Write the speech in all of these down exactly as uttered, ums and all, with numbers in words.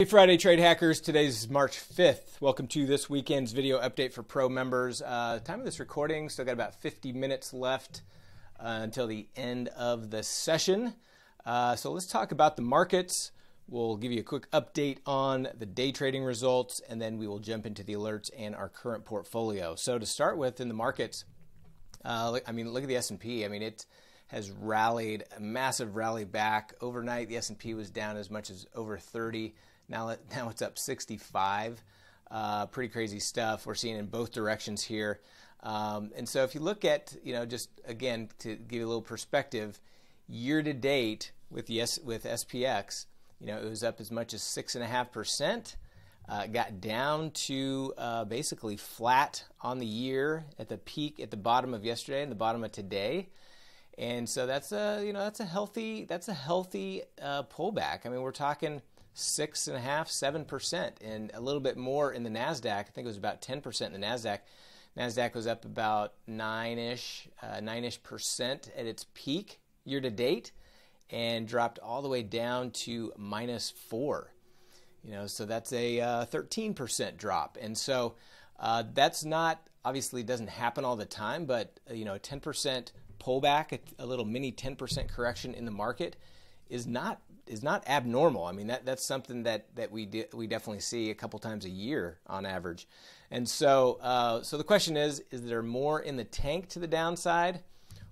Hey Friday Trade Hackers, today's March fifth. Welcome to this weekend's video update for pro members. Uh, time of this recording, still got about fifty minutes left uh, until the end of the session. Uh, so let's talk about the markets. We'll give you a quick update on the day trading results, and then we will jump into the alerts and our current portfolio. So to start with in the markets, uh, I mean, look at the S and P. I mean, it has rallied, a massive rally back. Overnight, the S and P was down as much as over thirty. Now, now it's up sixty-five. Uh, pretty crazy stuff we're seeing in both directions here. Um, and so if you look at, you know, just again, to give you a little perspective, year to date with, the S, with S P X, you know, it was up as much as six point five percent. Uh, got down to uh, basically flat on the year at the peak at the bottom of yesterday and the bottom of today. And so that's a, you know, that's a healthy, that's a healthy uh, pullback. I mean, we're talking six and a half, seven percent, and a little bit more in the NASDAQ. I think it was about ten percent in the NASDAQ. NASDAQ was up about nine-ish, uh, nine-ish percent at its peak year to date, and dropped all the way down to minus four. You know, so that's a uh, thirteen percent drop, and so uh, that's not obviously doesn't happen all the time, but you know, a ten percent pullback, a, a little mini ten percent correction in the market is not is not abnormal. I mean, that that's something that that we de we definitely see a couple times a year on average. And so uh, so the question is, is there more in the tank to the downside,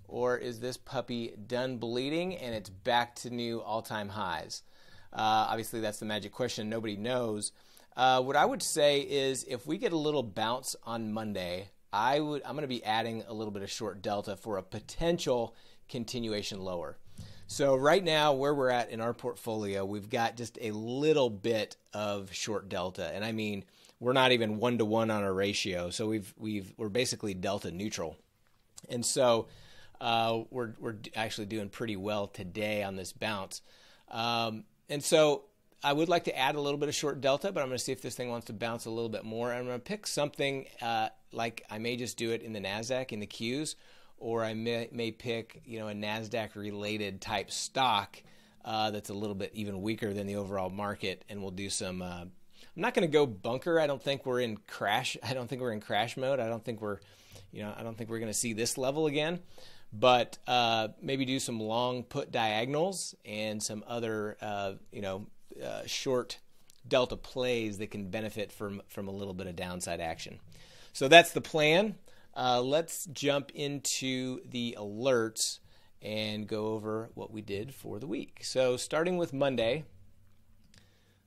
or is this puppy done bleeding and it's back to new all-time highs? Uh, obviously, that's the magic question. Nobody knows. Uh, what I would say is, if we get a little bounce on Monday, I would I'm going to be adding a little bit of short delta for a potential continuation lower. So right now, where we're at in our portfolio, we've got just a little bit of short delta, and I mean, we're not even one to one on our ratio. So we've we've we're basically delta neutral, and so uh, we're we're actually doing pretty well today on this bounce. Um, and so I would like to add a little bit of short delta, but I'm going to see if this thing wants to bounce a little bit more. I'm going to pick something uh, like I may just do it in the NASDAQ in the Qs. Or I may, may pick, you know, a NASDAQ-related type stock uh, that's a little bit even weaker than the overall market, and we'll do some. Uh, I'm not going to go bunker. I don't think we're in crash. I don't think we're in crash mode. I don't think we're, you know, I don't think we're going to see this level again. But uh, maybe do some long put diagonals and some other, uh, you know, uh, short delta plays that can benefit from from a little bit of downside action. So that's the plan. Uh, let's jump into the alerts and go over what we did for the week. So starting with Monday,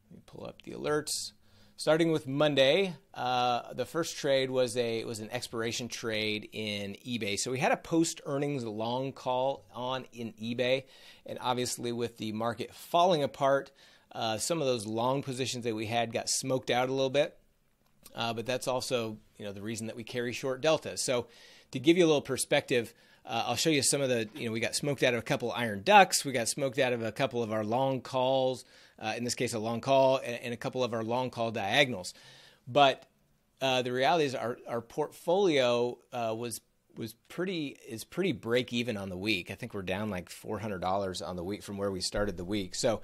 let me pull up the alerts. Starting with Monday, uh, the first trade was a was an expiration trade in eBay. So we had a post-earnings long call on in eBay, and obviously with the market falling apart, uh, some of those long positions that we had got smoked out a little bit. Uh, but that's also, you know, the reason that we carry short delta. So to give you a little perspective, uh, I'll show you some of the, you know, we got smoked out of a couple iron ducks. We got smoked out of a couple of our long calls, uh, in this case, a long call and, and a couple of our long call diagonals. But uh, the reality is our, our portfolio uh, was was pretty is pretty break even on the week. I think we're down like four hundred dollars on the week from where we started the week. So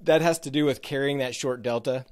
that has to do with carrying that short delta,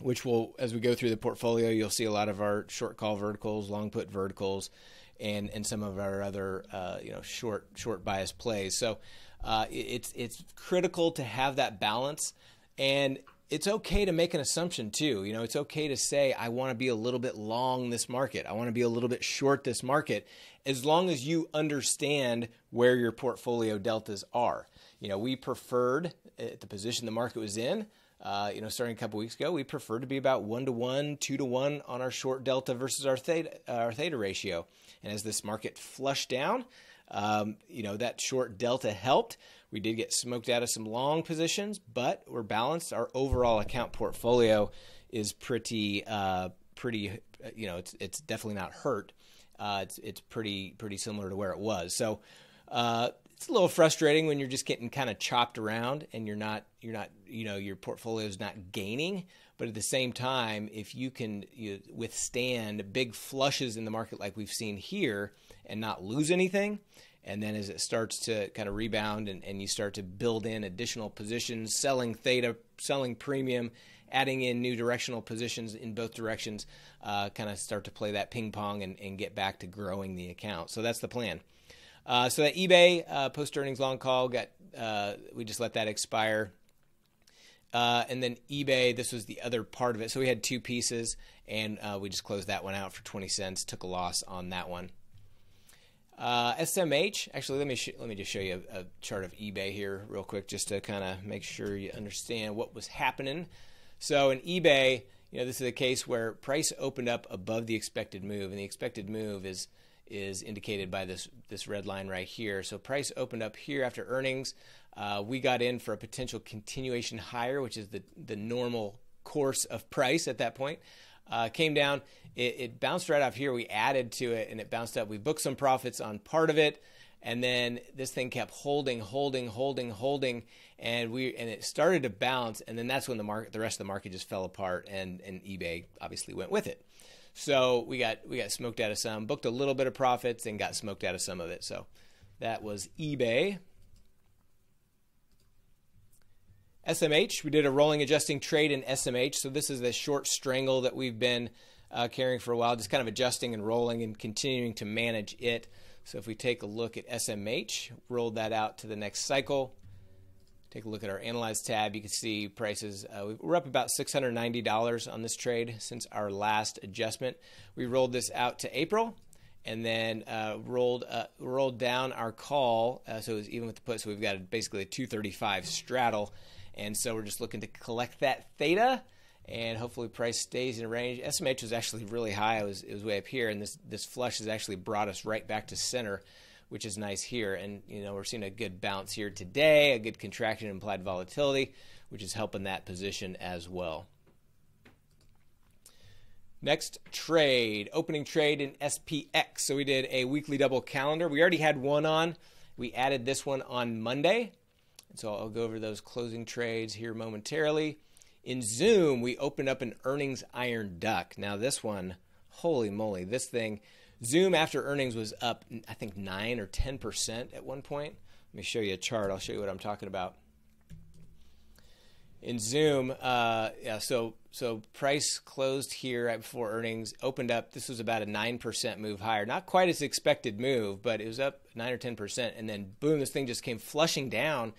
which will, as we go through the portfolio, you'll see a lot of our short call verticals, long put verticals, and and some of our other uh, you know short short bias plays. So uh, it's it's critical to have that balance, and it's okay to make an assumption too. You know, it's okay to say I want to be a little bit long this market, I want to be a little bit short this market, as long as you understand where your portfolio deltas are. You know, we preferred at the position the market was in. Uh, you know, starting a couple weeks ago, we prefer to be about one to one, two to one on our short delta versus our theta, uh, our theta ratio. And as this market flushed down, um, you know, that short delta helped. We did get smoked out of some long positions, but we're balanced. Our overall account portfolio is pretty, uh, pretty. You know, it's it's definitely not hurt. Uh, it's it's pretty pretty similar to where it was. So uh, it's a little frustrating when you're just getting kind of chopped around and you're not. You're not, you know, your portfolio is not gaining, but at the same time, if you can you withstand big flushes in the market like we've seen here and not lose anything, and then as it starts to kind of rebound and, and you start to build in additional positions, selling theta, selling premium, adding in new directional positions in both directions, uh, kind of start to play that ping pong and, and get back to growing the account. So that's the plan. Uh, so that eBay uh, post-earnings long call got, uh, we just let that expire. Uh, and then eBay, this was the other part of it. So we had two pieces, and uh, we just closed that one out for twenty cents, took a loss on that one. Uh, S M H, actually, let me, sh let me just show you a, a chart of eBay here real quick, just to kind of make sure you understand what was happening. So in eBay, you know, this is a case where price opened up above the expected move, and the expected move is is indicated by this, this red line right here. So price opened up here after earnings. Uh, we got in for a potential continuation higher, which is the, the normal course of price at that point. Uh, came down, it, it bounced right off here. We added to it and it bounced up. We booked some profits on part of it. And then this thing kept holding, holding, holding, holding. And we and it started to bounce. And then that's when the market, the rest of the market just fell apart, and, and eBay obviously went with it. So we got we got smoked out of some, booked a little bit of profits and got smoked out of some of it. So that was eBay. S M H, we did a rolling adjusting trade in S M H. So this is the short strangle that we've been uh, carrying for a while, just kind of adjusting and rolling and continuing to manage it. So if we take a look at S M H, rolled that out to the next cycle. Take a look at our Analyze tab. You can see prices. Uh, we're up about six hundred ninety dollars on this trade since our last adjustment. We rolled this out to April, and then uh, rolled uh, rolled down our call. Uh, so it was even with the put. So we've got basically a two thirty-five straddle, and so we're just looking to collect that theta, and hopefully price stays in range. S M H was actually really high. It was it was way up here, and this this flush has actually brought us right back to center, which is nice here. And, you know, we're seeing a good bounce here today, a good contraction in implied volatility, which is helping that position as well. Next trade, opening trade in S P X. So we did a weekly double calendar. We already had one on. We added this one on Monday. And so I'll go over those closing trades here momentarily. In Zoom, we opened up an earnings iron duck. Now this one, holy moly, this thing, Zoom after earnings was up, I think, nine or ten percent at one point. Let me show you a chart. I'll show you what I'm talking about. In Zoom, uh, yeah, so so price closed here right before earnings, opened up. This was about a nine percent move higher. Not quite as expected move, but it was up nine or ten percent. And then, boom, this thing just came flushing down,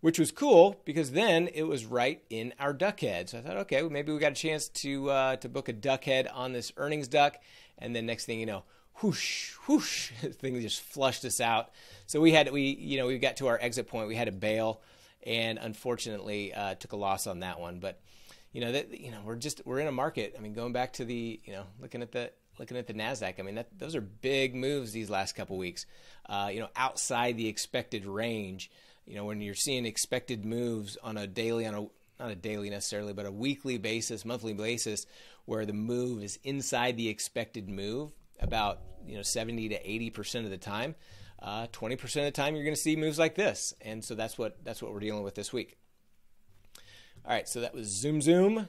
which was cool because then it was right in our duck head. So I thought, okay, well, maybe we got a chance to, uh, to book a duck head on this earnings duck. And then next thing you know, whoosh, whoosh, things just flushed us out. So we had, we, you know, we got to our exit point, we had to bail, and unfortunately uh, took a loss on that one. But, you know, that, you know, we're just, we're in a market. I mean, going back to the, you know, looking at the, looking at the NASDAQ, I mean, that, those are big moves these last couple weeks, uh, you know, outside the expected range. You know, when you're seeing expected moves on a daily, on a, not a daily necessarily, but a weekly basis, monthly basis, where the move is inside the expected move about, you know, seventy to eighty percent of the time, uh, twenty percent of the time you're going to see moves like this. And so that's what, that's what we're dealing with this week. All right. So that was Zoom Zoom.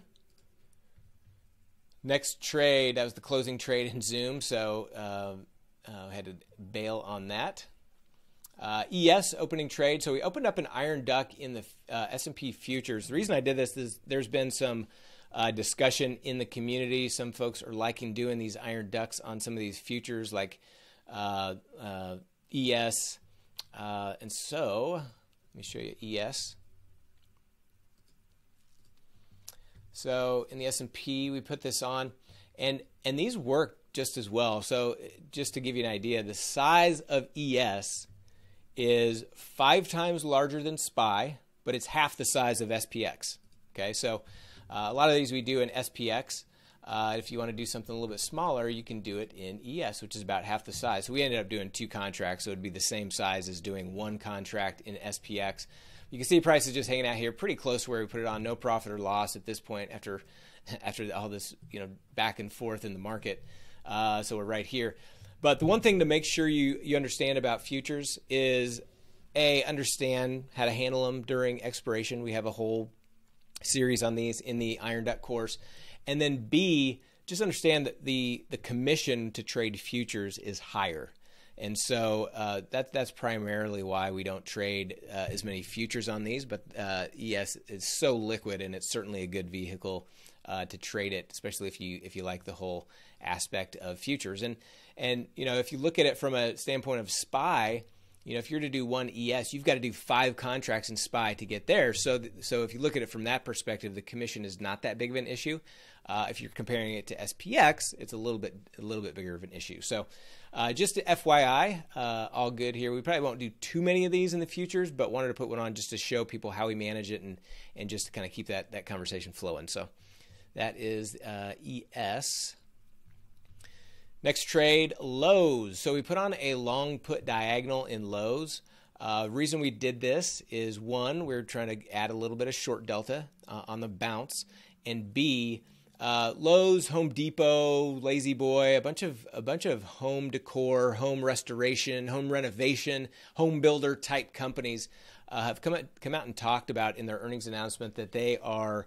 Next trade, that was the closing trade in Zoom. So, uh, uh, I had to bail on that. Uh, E S opening trade. So we opened up an iron duck in the uh, S and P futures. The reason I did this is there's been some uh, discussion in the community. Some folks are liking doing these iron ducks on some of these futures like uh, uh, E S. Uh, and so let me show you E S. So in the S and P, we put this on, and, and these work just as well. So just to give you an idea, the size of E S is five times larger than S P Y, but it's half the size of S P X. Okay, so uh, a lot of these we do in S P X. Uh, if you want to do something a little bit smaller, you can do it in E S, which is about half the size. So we ended up doing two contracts, so it'd be the same size as doing one contract in S P X. You can see prices just hanging out here, pretty close where we put it on. No profit or loss at this point after after all this, you know, back and forth in the market. Uh, so we're right here. But the one thing to make sure you, you understand about futures is, A, understand how to handle them during expiration. We have a whole series on these in the Iron Duck course. And then B, just understand that the, the commission to trade futures is higher. And so uh, that, that's primarily why we don't trade uh, as many futures on these, but uh, E S is so liquid, and it's certainly a good vehicle uh, to trade it, especially if you if you like the whole aspect of futures. And, and you know, if you look at it from a standpoint of S P Y, you know, if you're to do one E S, you've got to do five contracts in S P Y to get there. So, th so if you look at it from that perspective, the commission is not that big of an issue. Uh, if you're comparing it to S P X, it's a little bit a little bit bigger of an issue. So, uh, just F Y I, uh, all good here. We probably won't do too many of these in the futures, but wanted to put one on just to show people how we manage it, and and just to kind of keep that that conversation flowing. So, that is uh, E S. Next trade, Lowe's. So we put on a long put diagonal in Lowe's. Uh, reason we did this is, one, we're trying to add a little bit of short delta uh, on the bounce, and B, uh, Lowe's, Home Depot, Lazy Boy, a bunch of a bunch of home decor, home restoration, home renovation, home builder type companies uh, have come out, come out and talked about in their earnings announcement that they are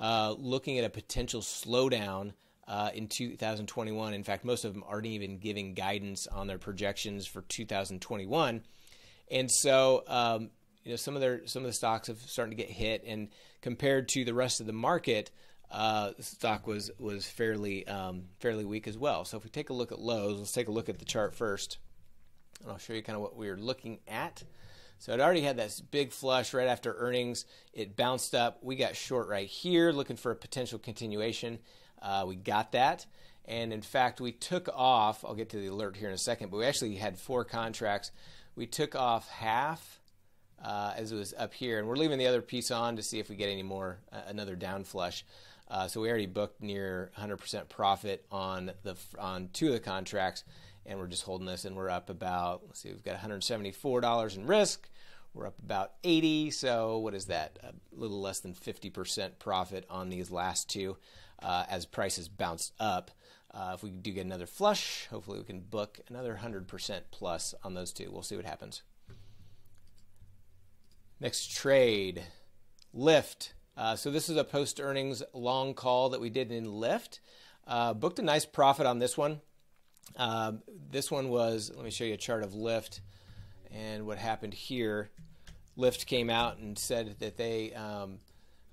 uh, looking at a potential slowdown Uh, in two thousand twenty-one. In fact, most of them aren't even giving guidance on their projections for two thousand twenty-one. And so, um, you know, some of their some of the stocks have started to get hit, and compared to the rest of the market, uh, the stock was was fairly um, fairly weak as well. So if we take a look at Lowe's, let's take a look at the chart first, and I'll show you kind of what we were looking at. So it already had that big flush right after earnings. It bounced up. We got short right here, looking for a potential continuation. Uh, we got that, and in fact we took off, I'll get to the alert here in a second, but we actually had four contracts. We took off half uh, as it was up here, and we're leaving the other piece on to see if we get any more, uh, another down flush. Uh, so we already booked near one hundred percent profit on the on two of the contracts, and we're just holding this, and we're up about, let's see, we've got one hundred seventy-four dollars in risk. We're up about eighty, so what is that? A little less than fifty percent profit on these last two uh, as prices bounced up. Uh, if we do get another flush, hopefully we can book another one hundred percent plus on those two. We'll see what happens. Next trade, Lyft. Uh, so this is a post-earnings long call that we did in Lyft. Uh, booked a nice profit on this one. Uh, this one was, let me show you a chart of Lyft. And what happened here, Lyft came out and said that they, um,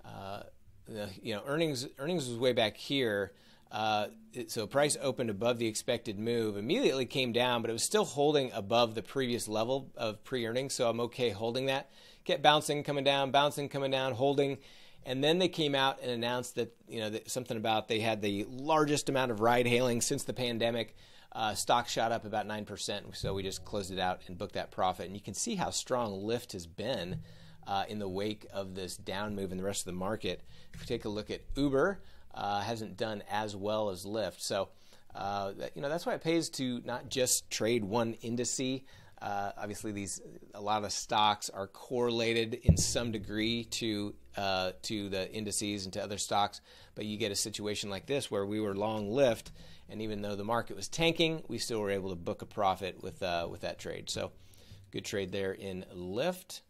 uh, the, you know, earnings earnings was way back here. Uh, it, so price opened above the expected move, immediately came down, but it was still holding above the previous level of pre-earnings. So I'm okay holding that. Kept bouncing, coming down, bouncing, coming down, holding. And then they came out and announced that, you know, that something about they had the largest amount of ride hailing since the pandemic. Uh, stock shot up about nine percent, so we just closed it out and booked that profit. And you can see how strong Lyft has been uh, in the wake of this down move in the rest of the market. If we take a look at Uber, uh, hasn't done as well as Lyft. So, uh, that, you know, that's why it pays to not just trade one indice. Uh, obviously, these a lot of stocks are correlated in some degree to uh, to the indices and to other stocks, but you get a situation like this where we were long Lyft, and even though the market was tanking, we still were able to book a profit with uh, with that trade. So, good trade there in Lyft.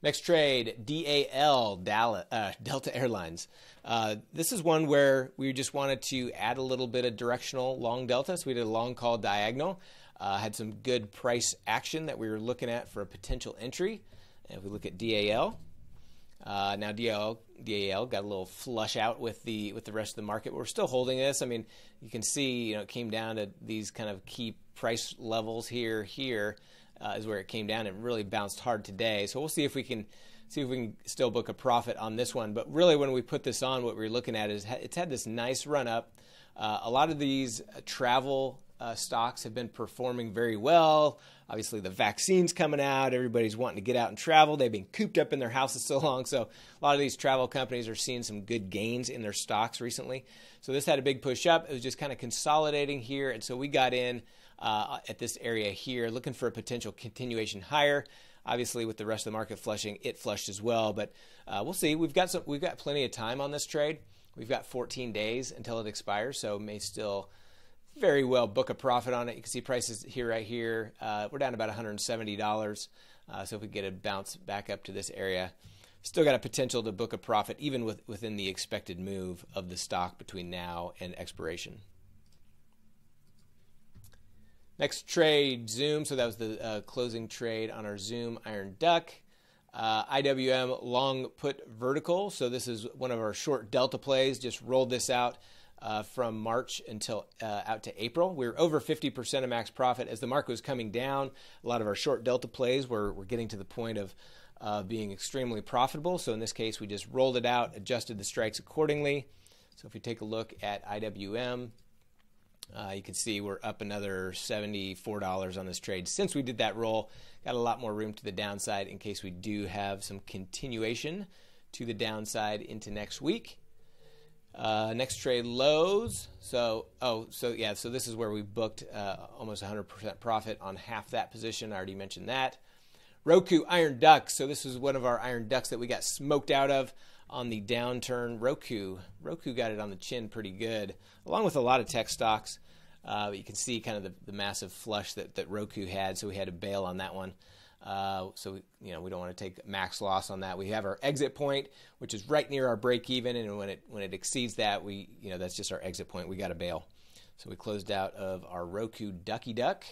Next trade, D A L, Dal, uh, Delta Airlines. Uh, this is one where we just wanted to add a little bit of directional long delta. So we did a long call diagonal. Uh, had some good price action that we were looking at for a potential entry. And if we look at D A L, uh, now D A L, D A L got a little flush out with the with the rest of the market. We're still holding this. I mean, you can see, you know, it came down to these kind of key price levels here, here. Uh, is where it came down. It really bounced hard today, so we'll see if we can see if we can still book a profit on this one. But really, when we put this on, what we're looking at is it's had this nice run up. Uh, a lot of these travel uh, stocks have been performing very well. Obviously, the vaccine's coming out. Everybody's wanting to get out and travel. They've been cooped up in their houses so long, so a lot of these travel companies are seeing some good gains in their stocks recently. So this had a big push up. It was just kind of consolidating here, and so we got in Uh, at this area here, looking for a potential continuation higher. Obviously, with the rest of the market flushing, it flushed as well. But uh, we'll see. We've got some. We've got plenty of time on this trade. We've got fourteen days until it expires, so may still very well book a profit on it. You can see prices here, right here. Uh, we're down about one hundred seventy dollars. Uh, so if we get a bounce back up to this area, still got a potential to book a profit, even with within the expected move of the stock between now and expiration. Next trade, Zoom. So that was the uh, closing trade on our Zoom Iron Duck. Uh, I W M long put vertical. So this is one of our short delta plays. Just rolled this out uh, from March until uh, out to April. We were over fifty percent of max profit. As the market was coming down, a lot of our short delta plays were, were getting to the point of uh, being extremely profitable. So in this case, we just rolled it out, adjusted the strikes accordingly. So if we take a look at I W M, Uh, you can see we're up another seventy-four dollars on this trade since we did that roll. Got a lot more room to the downside in case we do have some continuation to the downside into next week. Uh, next trade, Lowe's. So, oh, so yeah, so this is where we booked uh, almost one hundred percent profit on half that position. I already mentioned that. Roku Iron Duck. So this is one of our Iron Ducks that we got smoked out of on the downturn. Roku. Roku got it on the chin pretty good, along with a lot of tech stocks. Uh, you can see kind of the, the massive flush that, that Roku had, so we had to bail on that one. Uh, so we, you know, we don't want to take max loss on that. We have our exit point, which is right near our break even, and when it when it exceeds that, we you know that's just our exit point. We got to bail. So we closed out of our Roku Ducky Duck.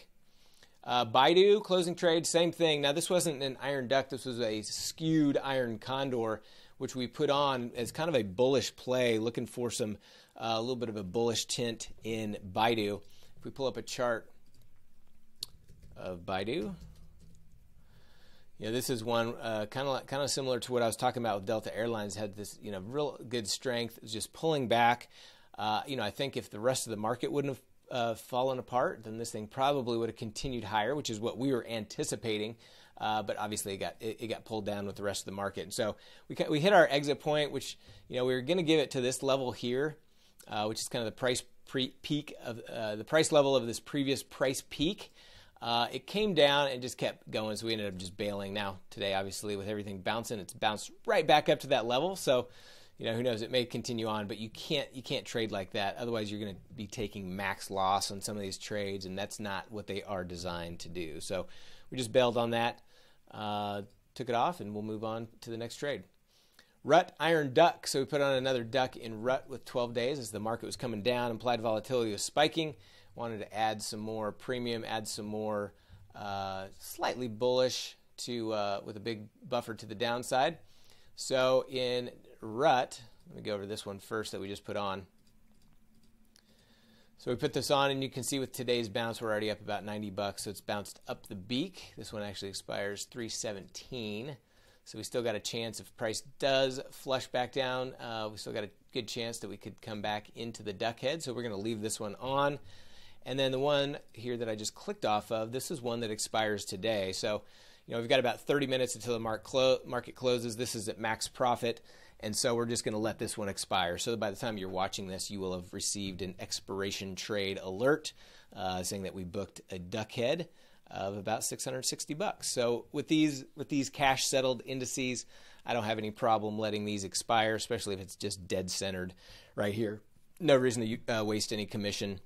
Uh, Baidu closing trade, same thing. Now this wasn't an iron duck. This was a skewed iron condor, which we put on as kind of a bullish play, looking for some a uh, little bit of a bullish tint in Baidu. If we pull up a chart of Baidu, you know, this is one uh, kind of kind of similar to what I was talking about with Delta Airlines. Had this you know real good strength, just pulling back. Uh, you know, I think if the rest of the market wouldn't have uh, fallen apart, then this thing probably would have continued higher, which is what we were anticipating. Uh, but obviously, it got it, it got pulled down with the rest of the market. And so we we hit our exit point, which you know we were going to give it to this level here, uh, which is kind of the price pre peak of uh, the price level of this previous price peak. Uh, it came down and just kept going, so we ended up just bailing. Now today, obviously, with everything bouncing, it's bounced right back up to that level. So you know who knows? It may continue on, but you can't you can't trade like that. Otherwise, you're going to be taking max loss on some of these trades, and that's not what they are designed to do. So we just bailed on that. Uh, took it off, and we'll move on to the next trade. R U T Iron Duck. So we put on another duck in R U T with twelve days as the market was coming down. Implied volatility was spiking. Wanted to add some more premium, add some more uh, slightly bullish to uh, with a big buffer to the downside. So in R U T, let me go over this one first that we just put on. So we put this on, and you can see with today's bounce, we're already up about ninety bucks. So it's bounced up the beak. This one actually expires three seventeen. So we still got a chance if price does flush back down. Uh, we still got a good chance that we could come back into the duck head. So we're going to leave this one on. And then the one here that I just clicked off of, this is one that expires today. So you know we've got about thirty minutes until the mark clo- market closes. This is at max profit. And so we're just going to let this one expire. So by the time you're watching this, you will have received an expiration trade alert uh, saying that we booked a duck head of about six hundred sixty bucks. So with these with these cash settled indices, I don't have any problem letting these expire, especially if it's just dead centered right here. No reason to uh, waste any commission.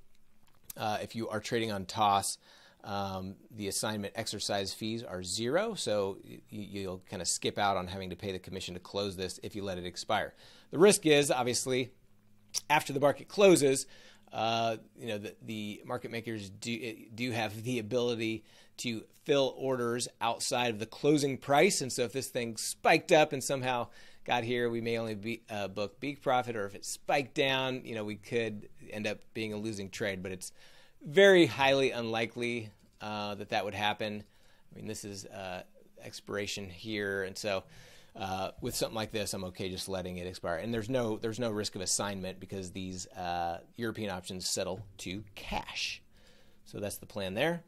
Uh, if you are trading on T O S, um, the assignment exercise fees are zero, so you, you'll kind of skip out on having to pay the commission to close this if you let it expire. The risk is, obviously, after the market closes, uh, you know, the, the market makers do, do have the ability to fill orders outside of the closing price. And so if this thing spiked up and somehow got here, we may only be, uh, book big profit, or if it spiked down, you know, we could end up being a losing trade, but it's very highly unlikely uh, that that would happen. I mean, this is uh, expiration here, and so uh, with something like this, I'm okay just letting it expire. And there's no there's no risk of assignment because these uh, European options settle to cash. So that's the plan there.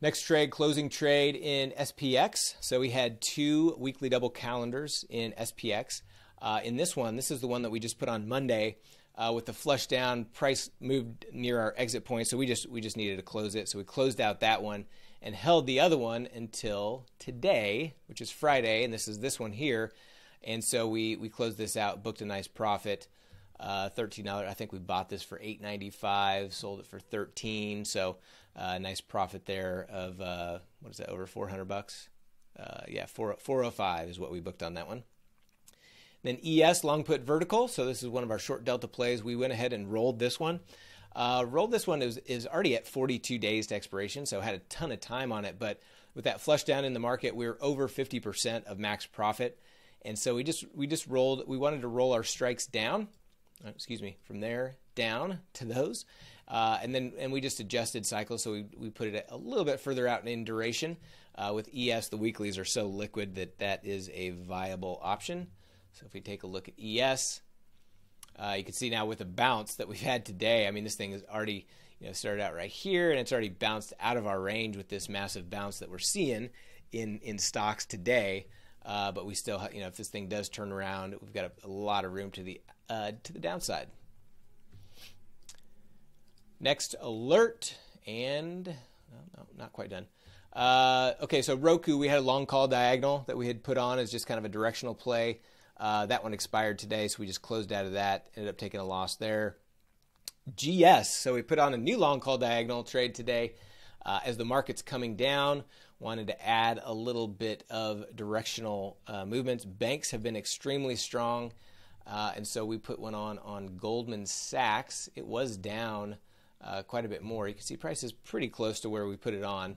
Next trade, closing trade in S P X. So we had two weekly double calendars in S P X. Uh, in this one, this is the one that we just put on Monday. Uh, with the flush down, price moved near our exit point, so we just we just needed to close it. So we closed out that one and held the other one until today, which is Friday, and this is this one here. And so we we closed this out, booked a nice profit, uh, thirteen dollars. I think we bought this for eight ninety-five, sold it for thirteen dollars. So a uh, nice profit there of uh, what is that? Over four hundred bucks. Uh, yeah, four oh five is what we booked on that one. Then E S, long put vertical. So this is one of our short delta plays. We went ahead and rolled this one. Uh, rolled this one is, is already at forty-two days to expiration, so had a ton of time on it. But with that flush down in the market, we were over fifty percent of max profit. And so we just we just rolled, we wanted to roll our strikes down, excuse me, from there down to those. Uh, and then and we just adjusted cycles, so we, we put it a little bit further out in duration. Uh, with E S, the weeklies are so liquid that that is a viable option. So if we take a look at E S, uh, you can see now with the bounce that we've had today, I mean, this thing is already, you know, started out right here, and it's already bounced out of our range with this massive bounce that we're seeing in, in stocks today. Uh, but we still, you know, if this thing does turn around, we've got a, a lot of room to the uh, to the downside. Next alert, and no, no, not quite done. Uh, okay, so Roku, we had a long call diagonal that we had put on as just kind of a directional play. Uh, that one expired today, so we just closed out of that. Ended up taking a loss there. G S, so we put on a new long call diagonal trade today uh, as the market's coming down. Wanted to add a little bit of directional uh, movements. Banks have been extremely strong, uh, and so we put one on on Goldman Sachs. It was down uh, quite a bit more. You can see price is pretty close to where we put it on.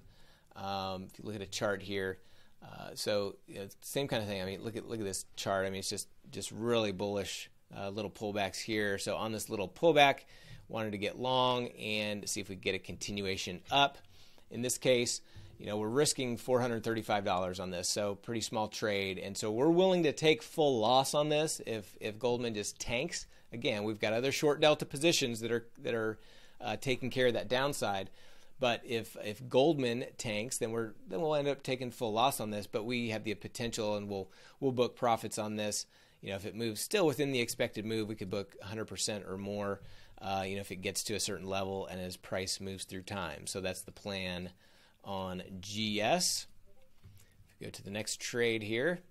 Um, if you look at a chart here, uh, so you know, same kind of thing. I mean, look at look at this chart. I mean, it's just just really bullish. Uh, little pullbacks here. So on this little pullback, wanted to get long and see if we could get a continuation up. In this case, you know, we're risking four hundred thirty-five dollars on this, so pretty small trade. And so we're willing to take full loss on this if if Goldman just tanks. Again, we've got other short delta positions that are that are uh, taking care of that downside. But if if Goldman tanks, then we're then we'll end up taking full loss on this. But we have the potential, and we'll we'll book profits on this. You know, if it moves still within the expected move, we could book one hundred percent or more. Uh, you know, if it gets to a certain level and as price moves through time. So that's the plan on G S. Go to the next trade here.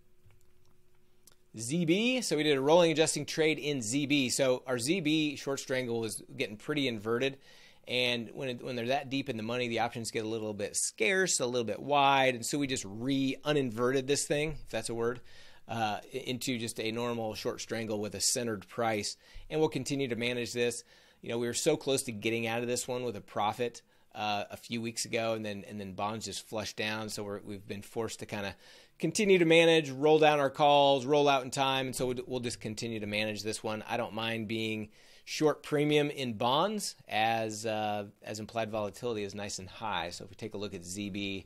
Z B. So we did a rolling adjusting trade in Z B. So our Z B short strangle is getting pretty inverted, and when it, when they're that deep in the money, the options get a little bit scarce, a little bit wide, and so we just re-uninverted this thing, if that's a word, uh, into just a normal short strangle with a centered price, and we'll continue to manage this. You know, we were so close to getting out of this one with a profit. Uh, a few weeks ago, and then and then bonds just flushed down, so we're, we've been forced to kind of continue to manage, roll down our calls, roll out in time, and so we'll, we'll just continue to manage this one. I don't mind being short premium in bonds as uh, as implied volatility is nice and high. So if we take a look at Z B,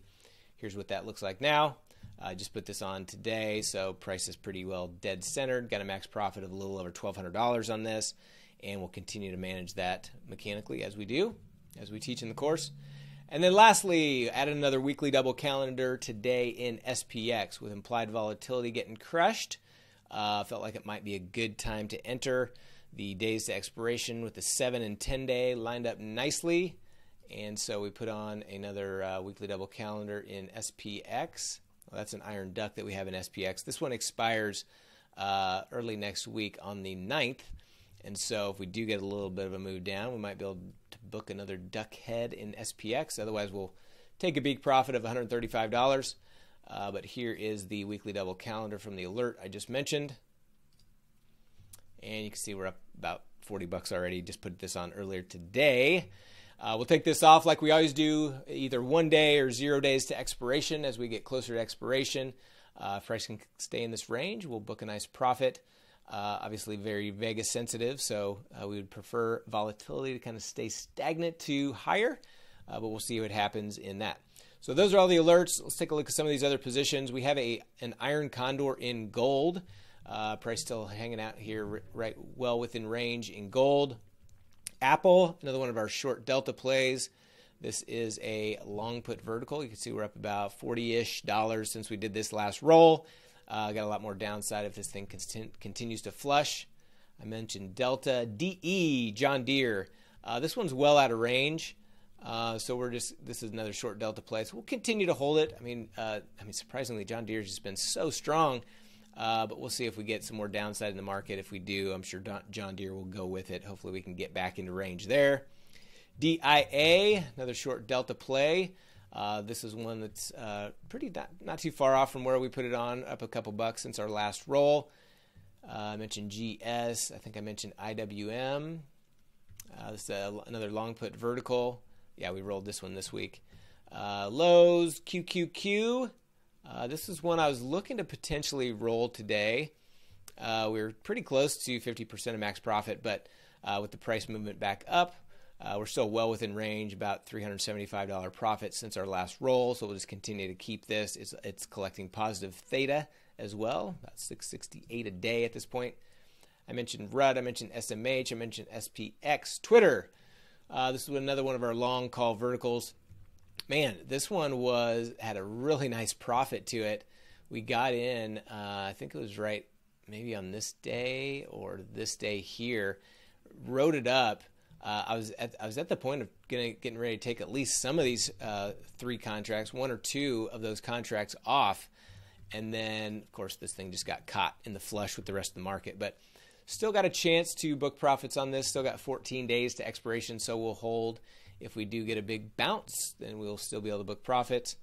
here's what that looks like now. I uh, just put this on today, so price is pretty well dead centered. Got a max profit of a little over twelve hundred dollars on this, and we'll continue to manage that mechanically as we do. as we teach in the course. And then lastly, added another weekly double calendar today in S P X with implied volatility getting crushed. Uh, felt like it might be a good time to enter. The days to expiration with the seven and ten day lined up nicely. And so we put on another uh, weekly double calendar in S P X. Well, that's an iron duck that we have in S P X. This one expires uh, early next week on the ninth. And so if we do get a little bit of a move down, we might be able to book another duck head in S P X. Otherwise, we'll take a big profit of one hundred thirty-five dollars. Uh, but here is the weekly double calendar from the alert I just mentioned. And you can see we're up about forty bucks already. Just put this on earlier today. Uh, we'll take this off like we always do, either one day or zero days to expiration. As we get closer to expiration, uh, if price can stay in this range, we'll book a nice profit. Uh, obviously very Vega sensitive, so uh, we would prefer volatility to kind of stay stagnant to higher, uh, but we'll see what happens in that. So those are all the alerts. Let's take a look at some of these other positions. We have a an iron condor in gold. Uh, price still hanging out here right well within range in gold. Apple, another one of our short delta plays. This is a long put vertical. You can see we're up about forty-ish dollars since we did this last roll. Uh, got a lot more downside if this thing con continues to flush. I mentioned Delta. D E, John Deere. Uh, this one's well out of range. Uh, so we're just, this is another short Delta play. So we'll continue to hold it. I mean, uh, I mean, surprisingly, John Deere's just been so strong. Uh, but we'll see if we get some more downside in the market. If we do, I'm sure Don John Deere will go with it. Hopefully we can get back into range there. D I A, another short Delta play. Uh, this is one that's uh, pretty not, not too far off from where we put it on, up a couple bucks since our last roll. Uh, I mentioned G S. I think I mentioned I W M. Uh, this is a, another long put vertical. Yeah, we rolled this one this week. Uh, Lowe's, Q Q Q. Uh, this is one I was looking to potentially roll today. Uh, we were pretty close to fifty percent of max profit, but uh, with the price movement back up, uh, we're still well within range, about three hundred seventy-five dollars profit since our last roll. So we'll just continue to keep this. It's, it's collecting positive theta as well, about six sixty-eight a day at this point. I mentioned R U T, I mentioned S M H, I mentioned S P X, Twitter. Uh, this was another one of our long call verticals. Man, this one was had a really nice profit to it. We got in, uh, I think it was right maybe on this day or this day here, wrote it up. Uh, I was at, I was at the point of getting, getting ready to take at least some of these uh, three contracts, one or two of those contracts off. And then, of course, this thing just got caught in the flush with the rest of the market. But still got a chance to book profits on this. Still got fourteen days to expiration, so we'll hold. If we do get a big bounce, then we'll still be able to book profits.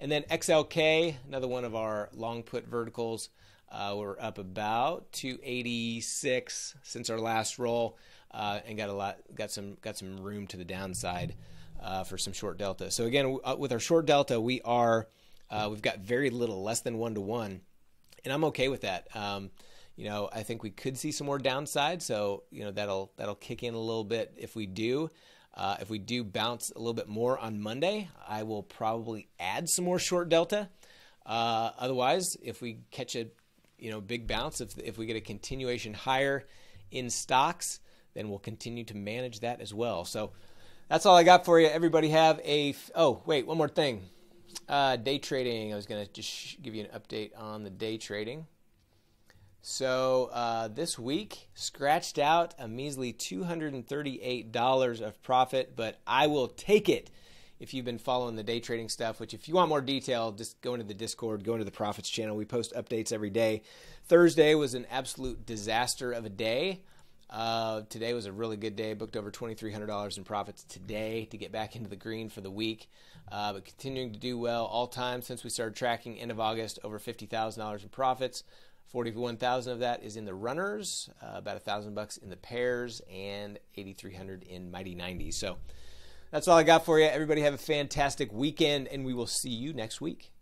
And then X L K, another one of our long put verticals. Uh, we're up about two eighty-six since our last roll, uh, and got a lot, got some, got some room to the downside uh, for some short delta. So again, with our short delta, we are uh, we've got very little, less than one to one, and I'm okay with that. Um, You know, I think we could see some more downside, so you know that'll that'll kick in a little bit if we do. Uh, if we do bounce a little bit more on Monday, I will probably add some more short delta. Uh, otherwise, if we catch a you know big bounce, if if we get a continuation higher in stocks, then we'll continue to manage that as well. So that's all I got for you. Everybody have a f oh wait, one more thing. Uh, day trading. I was gonna just give you an update on the day trading. So uh, this week, scratched out a measly two hundred thirty-eight dollars of profit, but I will take it if you've been following the day trading stuff, which if you want more detail, just go into the Discord, go into the Profits channel. We post updates every day. Thursday was an absolute disaster of a day. Uh, today was a really good day. Booked over twenty-three hundred dollars in profits today to get back into the green for the week. Uh, but continuing to do well all time since we started tracking end of August, over fifty thousand dollars in profits. forty-one thousand of that is in the runners, uh, about a thousand bucks in the pairs, and eighty-three hundred in mighty nineties. So that's all I got for you. Everybody have a fantastic weekend, and we will see you next week.